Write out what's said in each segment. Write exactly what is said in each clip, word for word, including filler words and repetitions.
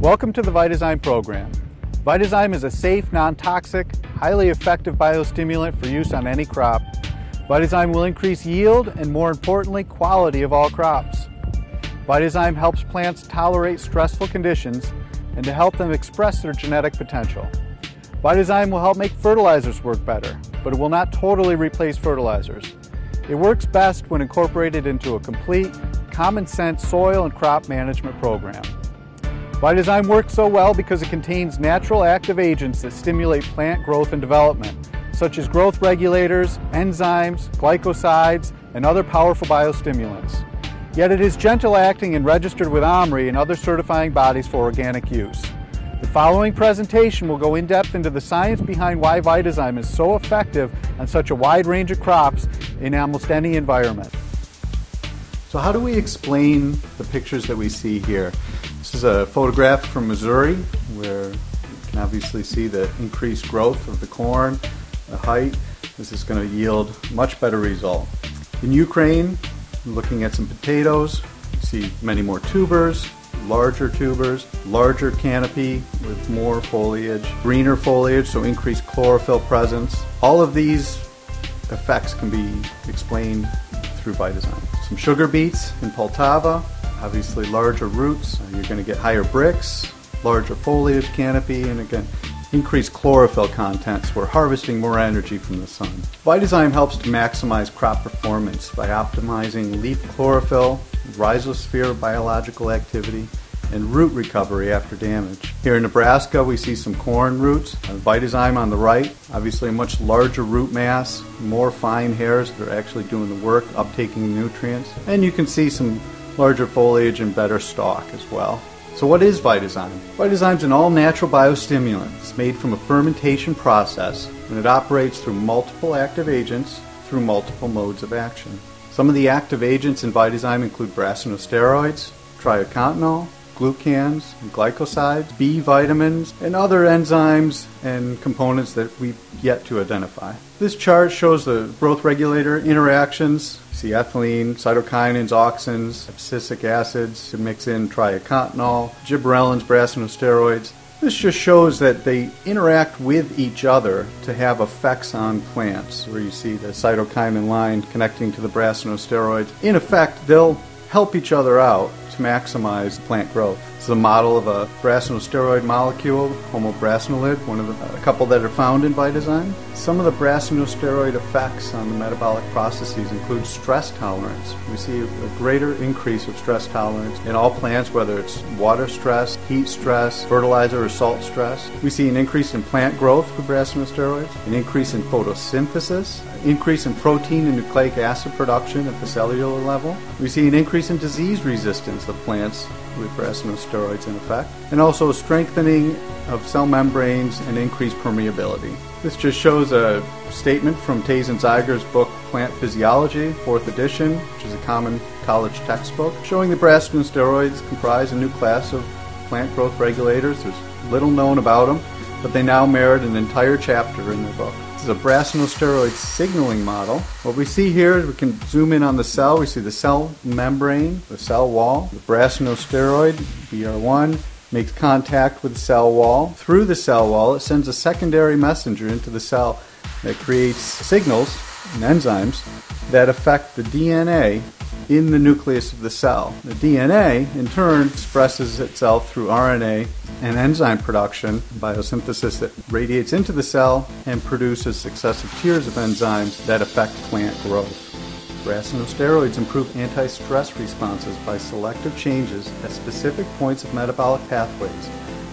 Welcome to the Vitazyme program. Vitazyme is a safe, non-toxic, highly effective biostimulant for use on any crop. Vitazyme will increase yield and, more importantly, quality of all crops. Vitazyme helps plants tolerate stressful conditions and to help them express their genetic potential. Vitazyme will help make fertilizers work better, but it will not totally replace fertilizers. It works best when incorporated into a complete, common-sense soil and crop management program. Vitazyme works so well because it contains natural active agents that stimulate plant growth and development, such as growth regulators, enzymes, glycosides, and other powerful biostimulants. Yet it is gentle acting and registered with OMRI and other certifying bodies for organic use. The following presentation will go in depth into the science behind why Vitazyme is so effective on such a wide range of crops in almost any environment. So how do we explain the pictures that we see here? This is a photograph from Missouri where you can obviously see the increased growth of the corn, the height. This is going to yield much better result. In Ukraine, looking at some potatoes, you see many more tubers, larger tubers, larger canopy with more foliage, greener foliage, so increased chlorophyll presence. All of these effects can be explained through Vitazyme. Some sugar beets in Poltava, obviously larger roots, you're going to get higher bricks, larger foliage canopy, and again, increased chlorophyll content, so we're harvesting more energy from the sun. Vitazyme helps to maximize crop performance by optimizing leaf chlorophyll, rhizosphere biological activity, and root recovery after damage. Here in Nebraska, we see some corn roots. Vitazyme on the right, obviously a much larger root mass, more fine hairs that are actually doing the work, uptaking nutrients. And you can see some larger foliage and better stalk as well. So what is Vitazyme? Vitazyme is an all-natural biostimulant. It's made from a fermentation process, and it operates through multiple active agents through multiple modes of action. Some of the active agents in Vitazyme include brassinosteroids, triocantanol, glucans, glycosides, B vitamins, and other enzymes and components that we've yet to identify. This chart shows the growth regulator interactions. You see ethylene, cytokinins, auxins, abscisic acids, to mix in triocantanol, gibberellins, brassinosteroids. This just shows that they interact with each other to have effects on plants, where you see the cytokinin line connecting to the brassinosteroids. In effect, they'll help each other out to maximize plant growth. This is a model of a brassinosteroid molecule, Homo brassinolid, one of the, a couple that are found in Vitazyme. Some of the brassinosteroid effects on the metabolic processes include stress tolerance. We see a greater increase of stress tolerance in all plants, whether it's water stress, heat stress, fertilizer or salt stress. We see an increase in plant growth with brassinosteroids, an increase in photosynthesis, an increase in protein and nucleic acid production at the cellular level. We see an increase in disease resistance of plants with brassinosteroids in effect, and also strengthening of cell membranes and increased permeability. This just shows a statement from Taiz and Zeiger's book Plant Physiology, fourth edition, which is a common college textbook, showing that brassinosteroids comprise a new class of plant growth regulators. There's little known about them, but they now merit an entire chapter in the book. This is a brassinosteroid signaling model. What we see here is we can zoom in on the cell. We see the cell membrane, the cell wall. The brassinosteroid, B R one, makes contact with the cell wall. Through the cell wall, it sends a secondary messenger into the cell that creates signals and enzymes that affect the D N A in the nucleus of the cell. The D N A, in turn, expresses itself through R N A and enzyme production, biosynthesis that radiates into the cell and produces successive tiers of enzymes that affect plant growth. Brassinosteroids improve anti-stress responses by selective changes at specific points of metabolic pathways,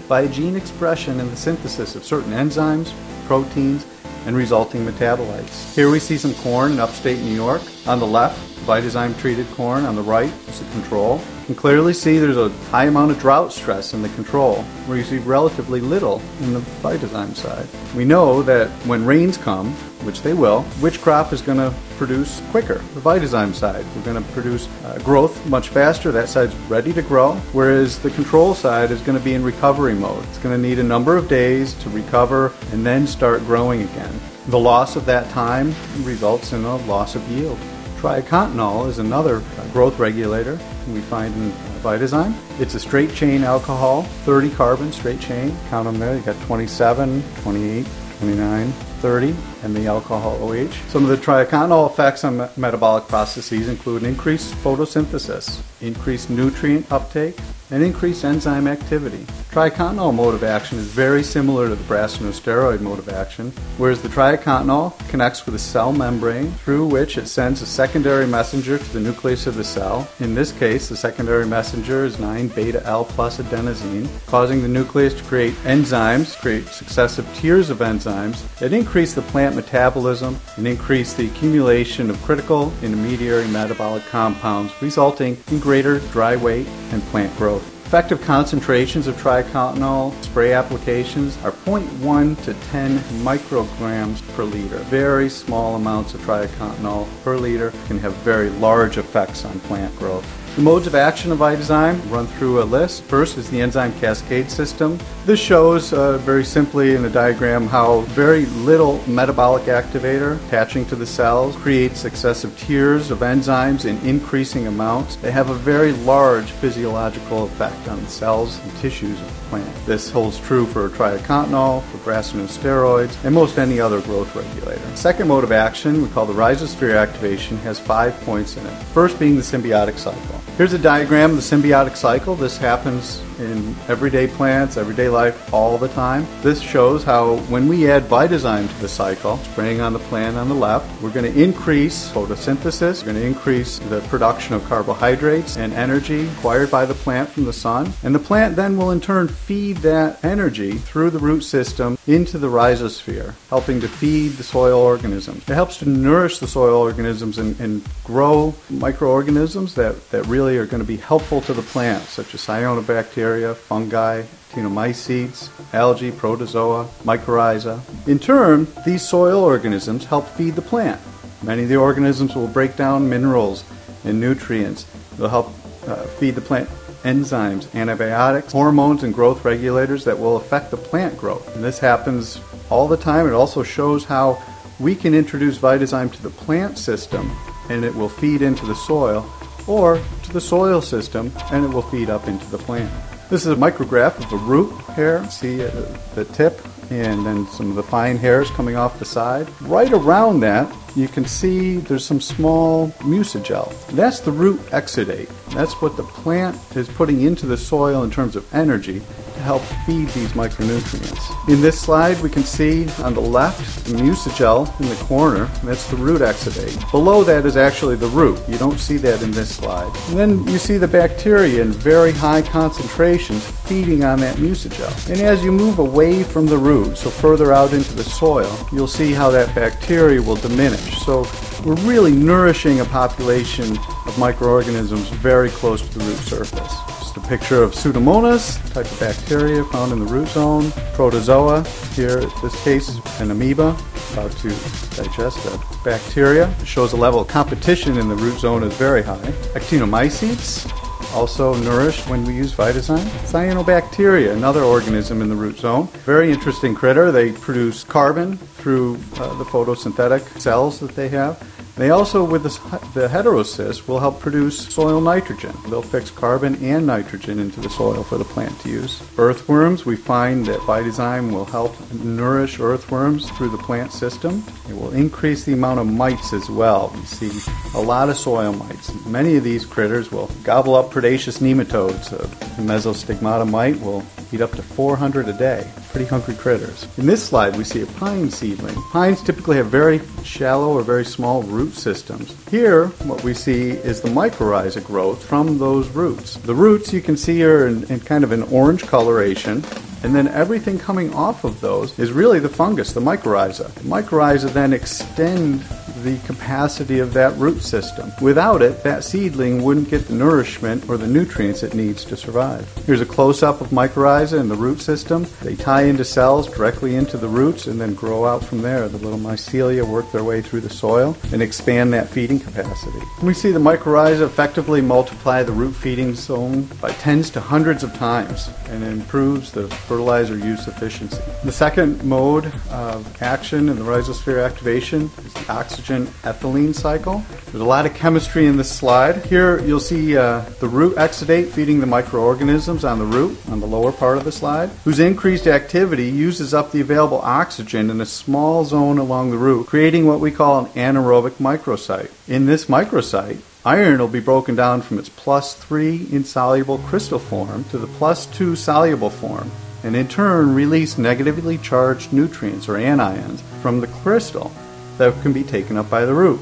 by gene expression and the synthesis of certain enzymes, proteins, and resulting metabolites. Here we see some corn in upstate New York. On the left, Vitazyme-treated corn. On the right is the control. You can clearly see there's a high amount of drought stress in the control, where you see relatively little in the Vitazyme side. We know that when rains come, which they will, which crop is going to produce quicker? The Vitazyme side. We're going to produce uh, growth much faster. That side's ready to grow, whereas the control side is going to be in recovery mode. It's going to need a number of days to recover and then start growing again. The loss of that time results in a loss of yield. Triacontanol is another growth regulator we find in Vitazyme. It's a straight chain alcohol, thirty carbon, straight chain. Count them there, you got twenty-seven, twenty-eight, twenty-nine, thirty, and the alcohol O H. Some of the triacontanol effects on metabolic processes include increased photosynthesis, increased nutrient uptake, and increased enzyme activity. Triacontanol mode of action is very similar to the brassinosteroid mode of action, whereas the triacontanol connects with a cell membrane through which it sends a secondary messenger to the nucleus of the cell. In this case, the secondary messenger is nine beta L plus adenosine, causing the nucleus to create enzymes, create successive tiers of enzymes that increase the plant metabolism and increase the accumulation of critical intermediary metabolic compounds, resulting in greater dry weight and plant growth. Effective concentrations of triacontanol spray applications are zero point one to ten micrograms per liter. Very small amounts of triacontanol per liter can have very large effects on plant growth. The modes of action of Vitazyme run through a list. First is the enzyme cascade system. This shows uh, very simply in a diagram how very little metabolic activator attaching to the cells creates successive tiers of enzymes in increasing amounts. They have a very large physiological effect on the cells and tissues of the plant. This holds true for triacontanol, for brassinosteroids, and most any other growth regulator. The second mode of action, we call the rhizosphere activation, has five points in it. First being the symbiotic cycle. Here's a diagram of the symbiotic cycle. This happens in everyday plants, everyday life, all the time. This shows how when we add Vitazyme to the cycle, spraying on the plant on the left, we're going to increase photosynthesis, we're going to increase the production of carbohydrates and energy acquired by the plant from the sun. And the plant then will in turn feed that energy through the root system into the rhizosphere, helping to feed the soil organisms. It helps to nourish the soil organisms and, and grow microorganisms that, that really are going to be helpful to the plant, such as cyanobacteria, fungi, actinomycetes, algae, protozoa, mycorrhiza. In turn, these soil organisms help feed the plant. Many of the organisms will break down minerals and nutrients. They'll help uh, feed the plant enzymes, antibiotics, hormones, and growth regulators that will affect the plant growth. And this happens all the time. It also shows how we can introduce Vitazyme to the plant system and it will feed into the soil, or to the soil system, and it will feed up into the plant. This is a micrograph of the root hair. See uh, the tip and then some of the fine hairs coming off the side. Right around that, you can see there's some small mucigel. That's the root exudate. That's what the plant is putting into the soil in terms of energy to help feed these micronutrients. In this slide, we can see on the left the mucigel in the corner, and that's the root exudate. Below that is actually the root. You don't see that in this slide. And then you see the bacteria in very high concentrations feeding on that mucigel. And as you move away from the root, so further out into the soil, you'll see how that bacteria will diminish. So we're really nourishing a population of microorganisms very close to the root surface. Just a picture of Pseudomonas, type of bacteria found in the root zone, protozoa, here in this case an amoeba, about to digest a bacteria. It shows the level of competition in the root zone is very high. Actinomycetes, also nourished when we use Vitazyme. Cyanobacteria, another organism in the root zone. Very interesting critter. They produce carbon through uh, the photosynthetic cells that they have. They also, with the, the heterocyst, will help produce soil nitrogen. They'll fix carbon and nitrogen into the soil for the plant to use. Earthworms, we find that Vitazyme will help nourish earthworms through the plant system. It will increase the amount of mites as well. We see a lot of soil mites. Many of these critters will gobble up predaceous nematodes. A mesostigmata mite will eat up to four hundred a day. Pretty hungry critters. In this slide, we see a pine seedling. Pines typically have very shallow or very small root systems. Here, what we see is the mycorrhiza growth from those roots. The roots you can see are in, in kind of an orange coloration, and then everything coming off of those is really the fungus, the mycorrhiza. The mycorrhiza then extend the capacity of that root system. Without it, that seedling wouldn't get the nourishment or the nutrients it needs to survive. Here's a close-up of mycorrhiza in the root system. They tie into cells directly into the roots and then grow out from there. The little mycelia work their way through the soil and expand that feeding capacity. We see the mycorrhiza effectively multiply the root feeding zone by tens to hundreds of times, and it improves the fertilizer use efficiency. The second mode of action in the rhizosphere activation is the oxygen oxygen ethylene cycle. There's a lot of chemistry in this slide. Here you'll see uh, the root exudate feeding the microorganisms on the root on the lower part of the slide, whose increased activity uses up the available oxygen in a small zone along the root, creating what we call an anaerobic microsite. In this microsite, iron will be broken down from its plus three insoluble crystal form to the plus two soluble form, and in turn release negatively charged nutrients or anions from the crystal that can be taken up by the root.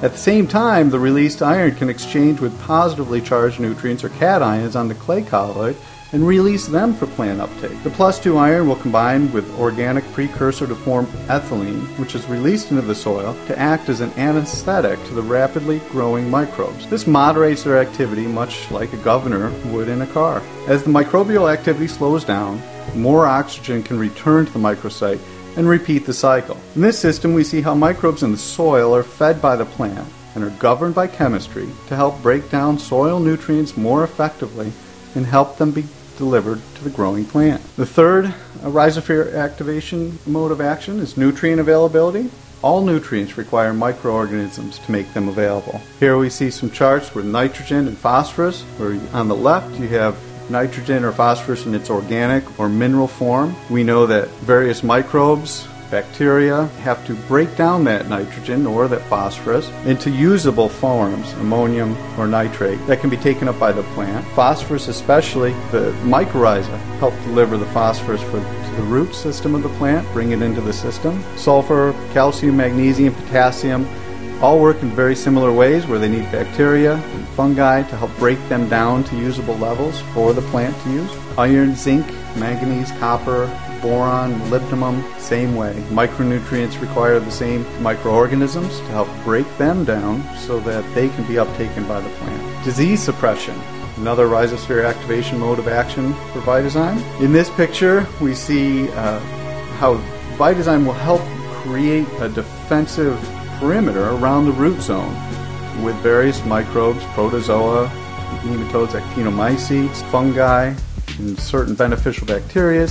At the same time, the released iron can exchange with positively charged nutrients or cations on the clay colloid and release them for plant uptake. The plus two iron will combine with organic precursor to form ethylene, which is released into the soil to act as an anesthetic to the rapidly growing microbes. This moderates their activity much like a governor would in a car. As the microbial activity slows down, more oxygen can return to the microsite and repeat the cycle. In this system, we see how microbes in the soil are fed by the plant and are governed by chemistry to help break down soil nutrients more effectively and help them be delivered to the growing plant. The third uh, rhizophere activation mode of action is nutrient availability. All nutrients require microorganisms to make them available. Here we see some charts with nitrogen and phosphorus, where on the left you have nitrogen or phosphorus in its organic or mineral form. We know that various microbes, bacteria, have to break down that nitrogen or that phosphorus into usable forms, ammonium or nitrate, that can be taken up by the plant. Phosphorus especially, the mycorrhiza help deliver the phosphorus for, to the root system of the plant, bring it into the system. Sulfur, calcium, magnesium, potassium all work in very similar ways, where they need bacteria and fungi to help break them down to usable levels for the plant to use. Iron, zinc, manganese, copper, boron, molybdenum, same way. Micronutrients require the same microorganisms to help break them down so that they can be uptaken by the plant. Disease suppression, another rhizosphere activation mode of action for Vitazyme. In this picture, we see uh, how Vitazyme will help create a defensive perimeter around the root zone with various microbes, protozoa, nematodes, actinomyces, fungi, and certain beneficial bacteria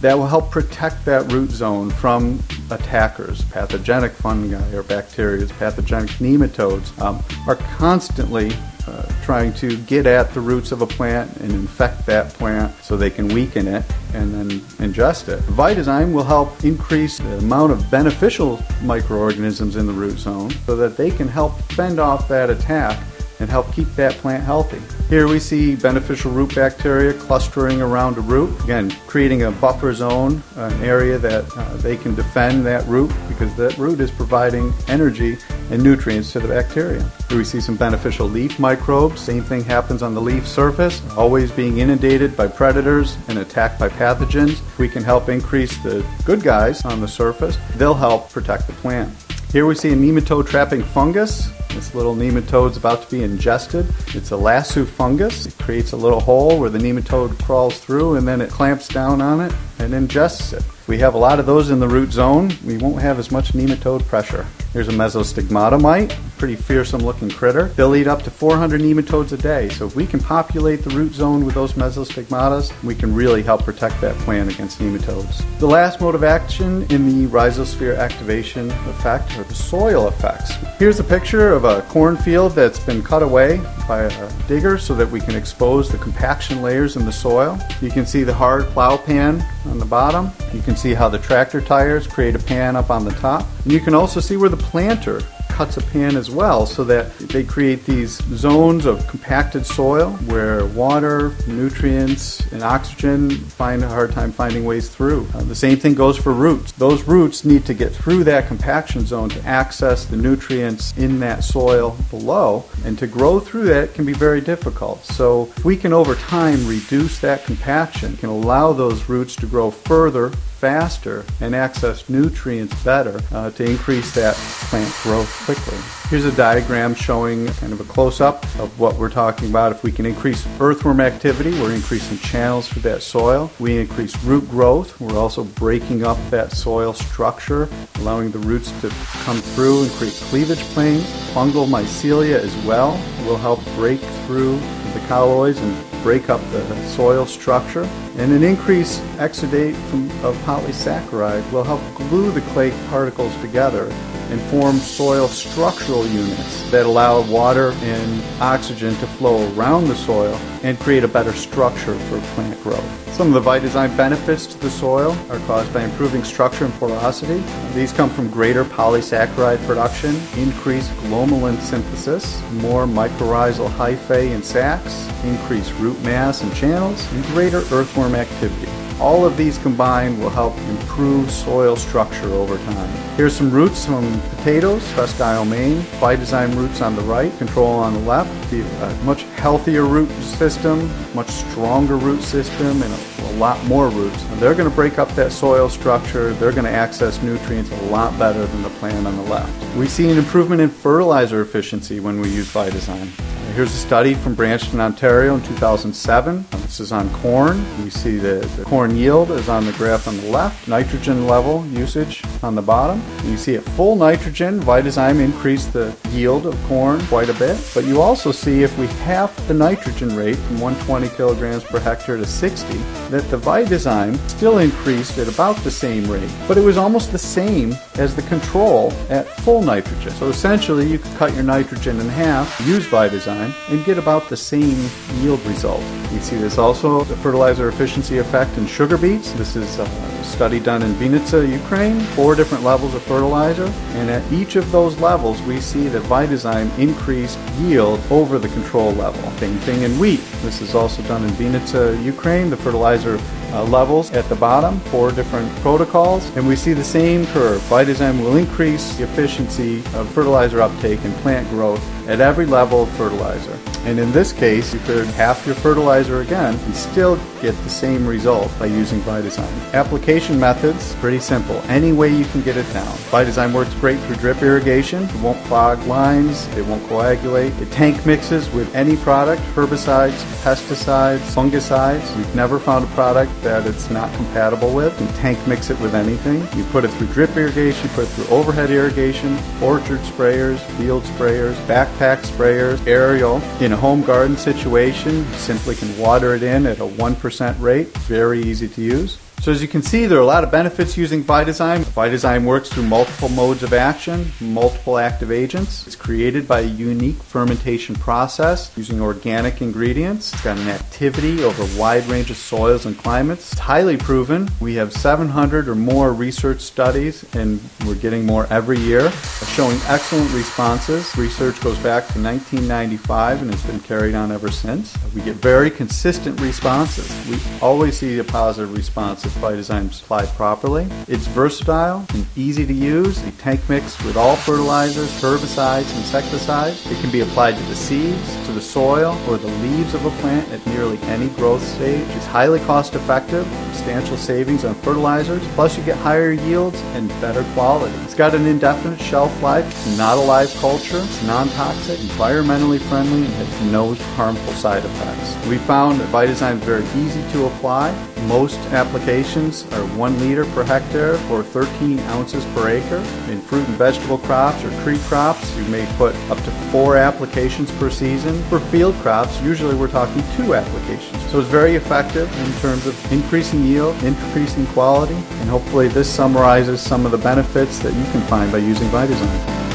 that will help protect that root zone from attackers. Pathogenic fungi or bacteria, pathogenic nematodes um, are constantly uh, trying to get at the roots of a plant and infect that plant so they can weaken it and then ingest it. Vitazyme will help increase the amount of beneficial microorganisms in the root zone so that they can help fend off that attack and help keep that plant healthy. Here we see beneficial root bacteria clustering around a root, again creating a buffer zone, an area that uh, they can defend that root, because that root is providing energy and nutrients to the bacteria. Here we see some beneficial leaf microbes. Same thing happens on the leaf surface, always being inundated by predators and attacked by pathogens. We can help increase the good guys on the surface. They'll help protect the plant. Here we see a nematode trapping fungus. This little nematode's about to be ingested. It's a lasso fungus. It creates a little hole where the nematode crawls through, and then it clamps down on it and ingests it. We have a lot of those in the root zone. We won't have as much nematode pressure. Here's a mesostigmata mite, pretty fearsome looking critter. They'll eat up to four hundred nematodes a day, so if we can populate the root zone with those mesostigmatas, we can really help protect that plant against nematodes. The last mode of action in the rhizosphere activation effect are the soil effects. Here's a picture of a cornfield that's been cut away by a digger so that we can expose the compaction layers in the soil. You can see the hard plow pan on the bottom. You can see how the tractor tires create a pan up on the top. And you can also see where the planter cuts a pan as well, so that they create these zones of compacted soil where water, nutrients, and oxygen find a hard time finding ways through. Uh, the same thing goes for roots. Those roots need to get through that compaction zone to access the nutrients in that soil below, and to grow through that can be very difficult. So if we can over time reduce that compaction, can allow those roots to grow further, faster, and access nutrients better uh, to increase that plant growth quickly. Here's a diagram showing kind of a close-up of what we're talking about. If we can increase earthworm activity, we're increasing channels for that soil. We increase root growth. We're also breaking up that soil structure, allowing the roots to come through and create cleavage planes. Fungal mycelia as well will help break through the colloids and break up the soil structure, and an increased exudate from, of polysaccharide will help glue the clay particles together and form soil structural units that allow water and oxygen to flow around the soil and create a better structure for plant growth. Some of the Vitazyme benefits to the soil are caused by improving structure and porosity. These come from greater polysaccharide production, increased glomalin synthesis, more mycorrhizal hyphae and sacs, increased root mass and channels, and greater earthworm activity. All of these combined will help improve soil structure over time. Here's some roots from potatoes, Presque Isle, Maine. Vitazyme roots on the right, control on the left. A much healthier root system, much stronger root system, and a lot more roots. And they're going to break up that soil structure. They're going to access nutrients a lot better than the plant on the left. We see an improvement in fertilizer efficiency when we use Vitazyme. Here's a study from Branchton, Ontario in two thousand seven. This is on corn. You see the, the corn yield is on the graph on the left, nitrogen level usage on the bottom. And you see at full nitrogen, Vitazyme increased the yield of corn quite a bit. But you also see if we half the nitrogen rate from one hundred twenty kilograms per hectare to sixty, that the Vitazyme still increased at about the same rate. But it was almost the same as the control at full nitrogen. So essentially you could cut your nitrogen in half, use Vitazyme, and get about the same yield result. You see this also, the fertilizer efficiency effect in sugar beets. This is a study done in Vinitsa, Ukraine, four different levels of fertilizer, and at each of those levels we see that Vitazyme increased yield over the control level. Same thing in wheat. This is also done in Vinitsa, Ukraine, the fertilizer Uh, levels at the bottom, four different protocols, and we see the same curve. Vitazyme will increase the efficiency of fertilizer uptake and plant growth at every level of fertilizer. And in this case, you could half your fertilizer again and still get the same result by using Vitazyme. Application methods, pretty simple. Any way you can get it down. Vitazyme works great through drip irrigation. It won't clog lines. It won't coagulate. It tank mixes with any product, herbicides, pesticides, fungicides. We've never found a product that it's not compatible with. You tank mix it with anything. You put it through drip irrigation, you put it through overhead irrigation, orchard sprayers, field sprayers, backpack sprayers, aerial. In a home garden situation, you simply can water it in at a one percent rate. Very easy to use. So as you can see, there are a lot of benefits using Vitazyme. Vitazyme works through multiple modes of action, multiple active agents. It's created by a unique fermentation process using organic ingredients. It's got an activity over a wide range of soils and climates. It's highly proven. We have seven hundred or more research studies, and we're getting more every year, showing excellent responses. Research goes back to nineteen ninety-five and has been carried on ever since. We get very consistent responses. We always see a positive response if Vitazyme is applied properly. It's versatile and easy to use. It tank mix with all fertilizers, herbicides, insecticides. It can be applied to the seeds, to the soil, or the leaves of a plant at nearly any growth stage. It's highly cost effective, substantial savings on fertilizers, plus you get higher yields and better quality. It's got an indefinite shelf life. It's not a live culture. It's non-toxic, environmentally friendly, and has no harmful side effects. We found that Vitazyme is very easy to apply. Most applications are one liter per hectare or thirteen ounces per acre. In fruit and vegetable crops or tree crops, you may put up to four applications per season. For field crops, usually we're talking two applications. So it's very effective in terms of increasing yield, increasing quality, and hopefully this summarizes some of the benefits that you can find by using Vitazyme.